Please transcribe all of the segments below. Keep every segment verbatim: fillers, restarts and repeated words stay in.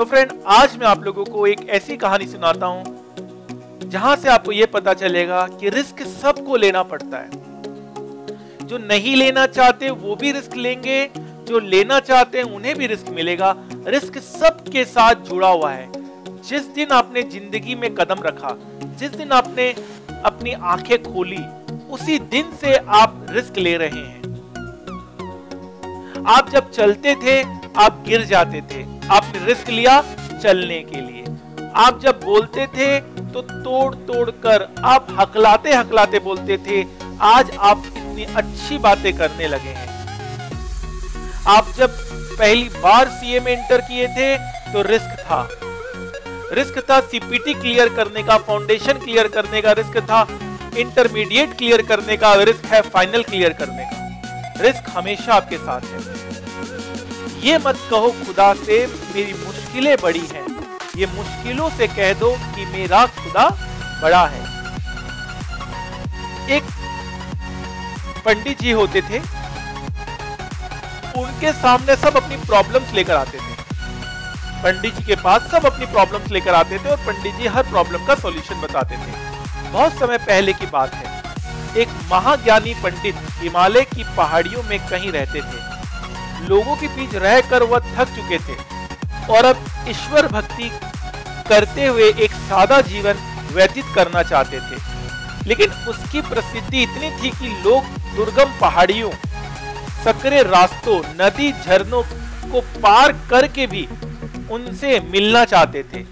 तो फ्रेंड आज मैं आप लोगों को एक ऐसी कहानी सुनाता हूं जहां से आपको यह पता चलेगा कि रिस्क सबको लेना पड़ता है। जो नहीं लेना चाहते वो भी रिस्क लेंगे, जो लेना चाहते हैं उन्हें भी रिस्क मिलेगा। रिस्क सबके साथ जुड़ा हुआ है। जिस दिन आपने जिंदगी में कदम रखा, जिस दिन आपने अपनी आंखें खोली, उसी दिन से आप रिस्क ले रहे हैं। आप जब चलते थे आप गिर जाते थे, आपने रिस्क लिया चलने के लिए। आप जब बोलते थे तो तोड़ तोड़ कर आप हकलाते हकलाते बोलते थे, आज आप इतनी अच्छी बातें करने लगे हैं। आप जब पहली बार सीए में इंटर किए थे तो रिस्क था, रिस्क था सीपीटी क्लियर करने का, फाउंडेशन क्लियर करने का रिस्क था, इंटरमीडिएट क्लियर करने का रिस्क है, फाइनल क्लियर करने का रिस्क हमेशा आपके साथ है। ये मत कहो खुदा से मेरी मुश्किलें बड़ी हैं, ये मुश्किलों से कह दो कि मेरा खुदा बड़ा है। एक पंडित जी होते थे, उनके सामने सब अपनी प्रॉब्लम्स लेकर आते थे। पंडित जी के पास सब अपनी प्रॉब्लम्स लेकर आते थे और पंडित जी हर प्रॉब्लम का सॉल्यूशन बताते थे। बहुत समय पहले की बात है, एक महाज्ञानी पंडित हिमालय की पहाड़ियों में कहीं रहते थे। लोगों के बीच रहकर वह थक चुके थे और अब ईश्वर भक्ति करते हुए एक सादा जीवन व्यतीत करना चाहते थे। लेकिन उसकी प्रसिद्धि इतनी थी कि लोग दुर्गम पहाड़ियों, सकरे रास्तों, नदी झरनों को पार करके भी उनसे मिलना चाहते थे।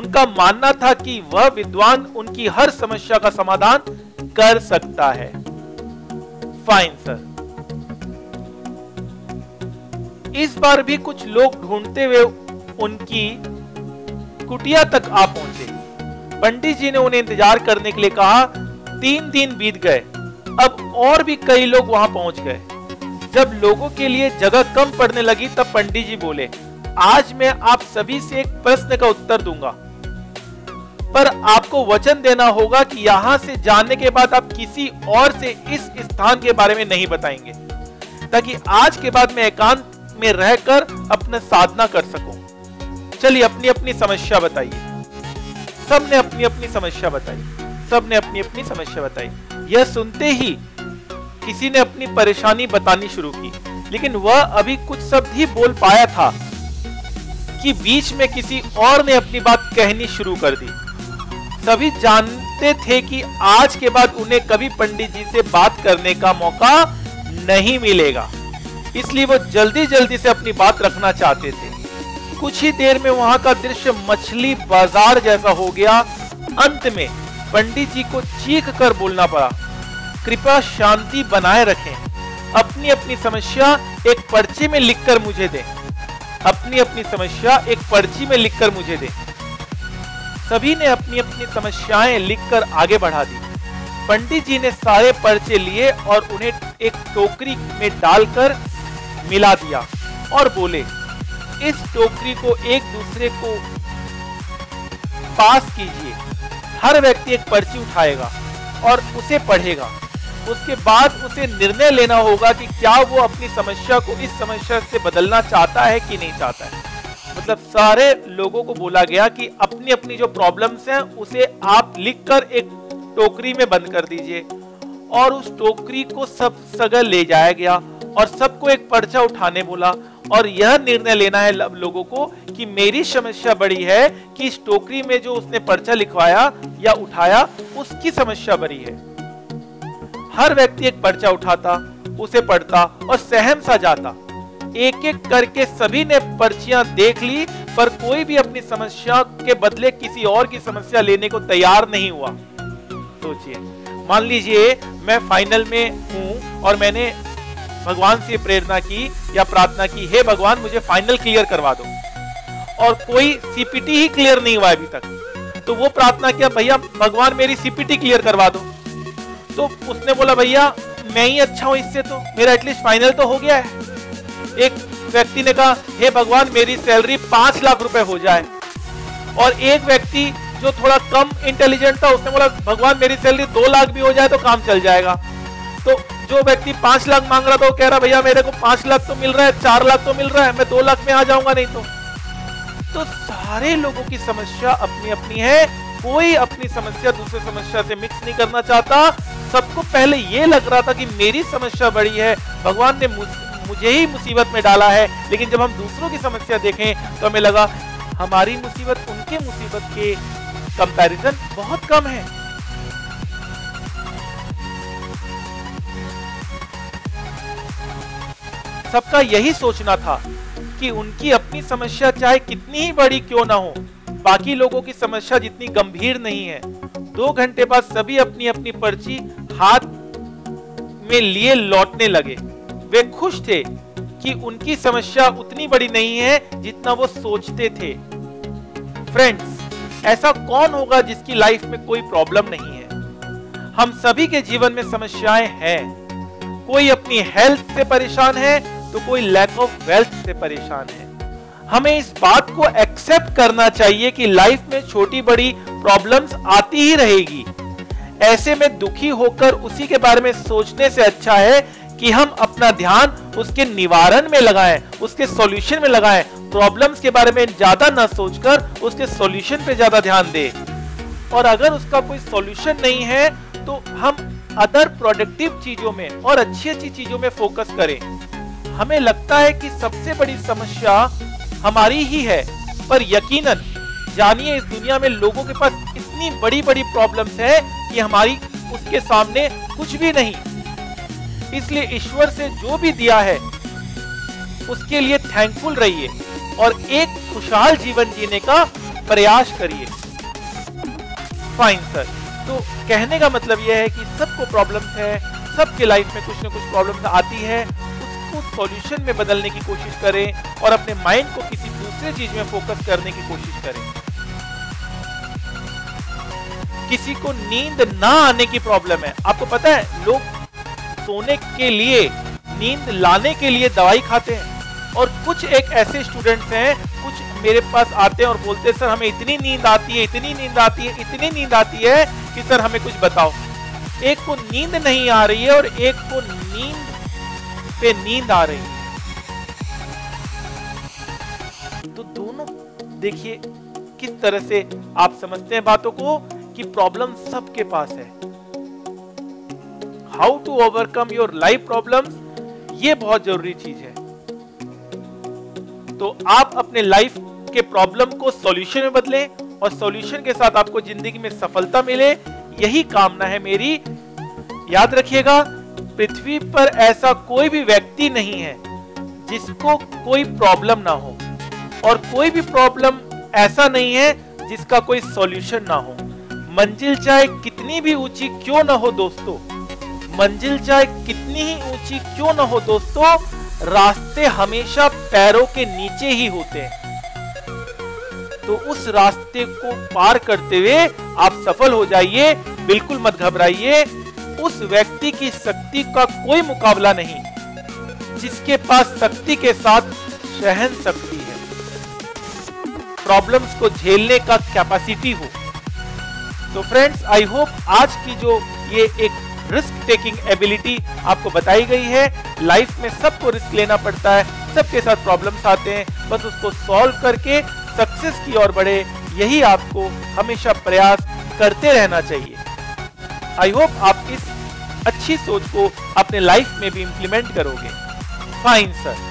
उनका मानना था कि वह विद्वान उनकी हर समस्या का समाधान कर सकता है। Fine sir. इस बार भी कुछ लोग ढूंढते हुए उनकी कुटिया तक आ पहुंचे। पंडित जी ने उन्हें इंतजार करने के लिए कहा। तीन दिन बीत गए, अब और भी कई लोग वहां पहुंच गए। जब लोगों के लिए जगह कम पड़ने लगी तब पंडित जी बोले, आज मैं आप सभी से एक प्रश्न का उत्तर दूंगा, पर आपको वचन देना होगा कि यहां से जाने के बाद आप किसी और से इस स्थान के बारे में नहीं बताएंगे, ताकि आज के बाद मैं एकांत में रहकर अपना साधना कर सकूं। चलिए अपनी अपनी समस्या बताइए। सबने अपनी अपनी समस्या बताई, सबने अपनी अपनी समस्या बताई। यह सुनते ही किसी ने अपनी परेशानी बतानी शुरू की, लेकिन वह अभी कुछ शब्द ही बोल पाया था कि बीच में किसी और ने अपनी बात कहनी शुरू कर दी। सभी जानते थे कि आज के बाद उन्हें कभी पंडित जी से बात करने का मौका नहीं मिलेगा, इसलिए वो जल्दी जल्दी से अपनी बात रखना चाहते थे। कुछ ही देर में वहां का दृश्य मछली बाजार जैसा हो गया। अंत में पंडित जी को चीख कर बोलना पड़ा, कृपया शांति बनाए रखें, अपनी अपनी समस्या एक पर्ची में लिखकर मुझे दें, अपनी अपनी समस्या एक पर्ची में लिखकर मुझे दें। सभी ने अपनी अपनी समस्याएं लिखकर आगे बढ़ा दी। पंडित जी ने सारे पर्चे लिए और उन्हें एक टोकरी में डालकर मिला दिया और बोले, इस टोकरी को एक दूसरे को पास कीजिए। हर व्यक्ति एक पर्ची उठाएगा और उसे पढ़ेगा। उसके बाद उसे निर्णय लेना होगा कि क्या वो अपनी समस्या को इस समस्या से बदलना चाहता है कि नहीं चाहता है। मतलब सारे लोगों को बोला गया कि अपनी अपनी जो प्रॉब्लम्स हैं उसे आप लिखकर एक टोकरी में बंद कर दीजिए, और उस टोकरी को सब जगह ले जाया गया और सबको एक पर्चा उठाने बोला। और यह निर्णय लेना है लोगों को कि मेरी समस्या बड़ी है कि इस टोकरी में जो उसने पर्चा लिखवाया या उठाया उसकी समस्या बड़ी है। हर व्यक्ति एक पर्चा उठाता, उसे पढ़ता और सहम सा जाता। एक एक करके सभी ने पर्चियां देख ली, पर कोई भी अपनी समस्या के बदले किसी और की समस्या लेने को तैयार नहीं हुआ। सोचिए, मान लीजिए मैं फाइनल में हूं और मैंने भगवान से प्रेरणा की या प्रार्थना की, हे भगवान मुझे फाइनल क्लियर करवा दो, और कोई सीपीटी ही क्लियर नहीं हुआ अभी तक। तो वो प्रार्थना किया, भैया भगवान मेरी सीपीटी क्लियर करवा दो। तो उसने बोला, भैया मैं ही अच्छा हूं इससे, तो मेरा एटलीस्ट फाइनल तो हो गया है। एक व्यक्ति ने कहा, हे भगवान मेरी सैलरी पांच लाख रुपए हो जाए। और एक व्यक्ति जो थोड़ा कम इंटेलिजेंट था उसने बोला, भगवान मेरी सैलरी दो लाख भी हो जाए तो काम चल जाएगा। तो जो व्यक्ति पांच लाख मांग रहा था वो कह रहा, भैया मेरे को पांच लाख तो मिल रहा है, चार लाख तो मिल रहा है, मैं दो लाख में आ जाऊंगा नहीं तो। तो सारे लोगों की समस्या अपनी अपनी है, कोई अपनी समस्या दूसरे समस्या से मिक्स नहीं करना चाहता। सबको पहले ये लग रहा था कि मेरी समस्या बड़ी है, भगवान ने मुझे ही मुसीबत में डाला है, लेकिन जब हम दूसरों की समस्या देखें तो हमें लगा हमारी मुसीबत उनके मुसीबत के कंपैरिजन बहुत कम है। सबका यही सोचना था कि उनकी अपनी समस्या चाहे कितनी ही बड़ी क्यों ना हो, बाकी लोगों की समस्या जितनी गंभीर नहीं है। दो घंटे बाद सभी अपनी अपनी पर्ची हाथ में लिए लौटने लगे। वे खुश थे कि उनकी समस्या उतनी बड़ी नहीं है जितना वो सोचते थे। फ्रेंड्स, ऐसा कौन होगा जिसकी लाइफ में कोई प्रॉब्लम नहीं है? हम सभी के जीवन में समस्याएं हैं। कोई अपनी हेल्थ से परेशान है तो कोई लैक ऑफ वेल्थ से परेशान है। हमें इस बात को एक्सेप्ट करना चाहिए कि लाइफ में छोटी बड़ी प्रॉब्लम्स आती ही रहेगी। ऐसे में दुखी होकर उसी के बारे में सोचने से अच्छा है कि हम अपना ध्यान उसके निवारण में लगाएं, उसके सॉल्यूशन में लगाएं। प्रॉब्लम्स के बारे में ज्यादा ना सोचकर उसके सॉल्यूशन पे ज्यादा ध्यान दें। और अगर उसका कोई सॉल्यूशन नहीं है तो हम अदर प्रोडक्टिव चीजों में और अच्छी अच्छी चीजों में फोकस करें। हमें लगता है कि सबसे बड़ी समस्या हमारी ही है, पर यकीनन जानिए इस दुनिया में लोगों के पास इतनी बड़ी बड़ी प्रॉब्लम्स है कि हमारी उसके सामने कुछ भी नहीं। इसलिए ईश्वर से जो भी दिया है उसके लिए थैंकफुल रहिए और एक खुशहाल जीवन जीने का प्रयास करिए। फाइन सर, तो कहने का मतलब यह है कि सबको प्रॉब्लम्स है, सबके लाइफ में कुछ ना कुछ प्रॉब्लम्स आती है। सॉल्यूशन में बदलने की कोशिश करें और अपने माइंड को किसी दूसरे चीज में फोकस करने की कोशिश करें। किसी को नींद ना आने की प्रॉब्लम है। आपको पता है लोग सोने के लिए, नींद लाने के लिए दवाई खाते हैं। और कुछ एक ऐसे स्टूडेंट्स हैं, कुछ मेरे पास आते हैं और बोलते हैं सर हमें इतनी नींद आती है, इतनी नींद आती है, इतनी नींद आती है कि सर हमें कुछ बताओ। एक को नींद नहीं आ रही है और एक को नींद पे नींद आ रही है। तो दोनों देखिए किस तरह से आप समझते हैं बातों को कि प्रॉब्लम सबके पास है। How to overcome your life problems, ये बहुत जरूरी चीज है। तो आप अपने लाइफ के प्रॉब्लम को सॉल्यूशन में बदलें और सॉल्यूशन के साथ आपको जिंदगी में सफलता मिले, यही कामना है मेरी। याद रखिएगा, पृथ्वी पर ऐसा कोई भी व्यक्ति नहीं है जिसको कोई प्रॉब्लम ना हो और कोई भी प्रॉब्लम ऐसा नहीं है जिसका कोई सॉल्यूशन ना हो। मंजिल चाहे कितनी भी ऊंची क्यों ना हो दोस्तों, मंजिल चाहे कितनी ही ऊंची क्यों ना हो दोस्तों, रास्ते हमेशा पैरों के नीचे ही होते हैं। तो उस रास्ते को पार करते हुए आप सफल हो जाइए, बिल्कुल मत घबराइए। उस व्यक्ति की शक्ति का कोई मुकाबला नहीं जिसके पास शक्ति के साथ सहन शक्ति है, प्रॉब्लम्स को झेलने का कैपेसिटी हो। तो फ्रेंड्स, आई होप आज की जो ये एक रिस्क टेकिंग एबिलिटी आपको बताई गई है, लाइफ में सबको रिस्क लेना पड़ता है, सबके साथ प्रॉब्लम्स आते हैं, बस उसको सॉल्व करके सक्सेस की ओर बढ़े, यही आपको हमेशा प्रयास करते रहना चाहिए। आई होप आप इस अच्छी सोच को अपने लाइफ में भी इंप्लीमेंट करोगे। Fine sir.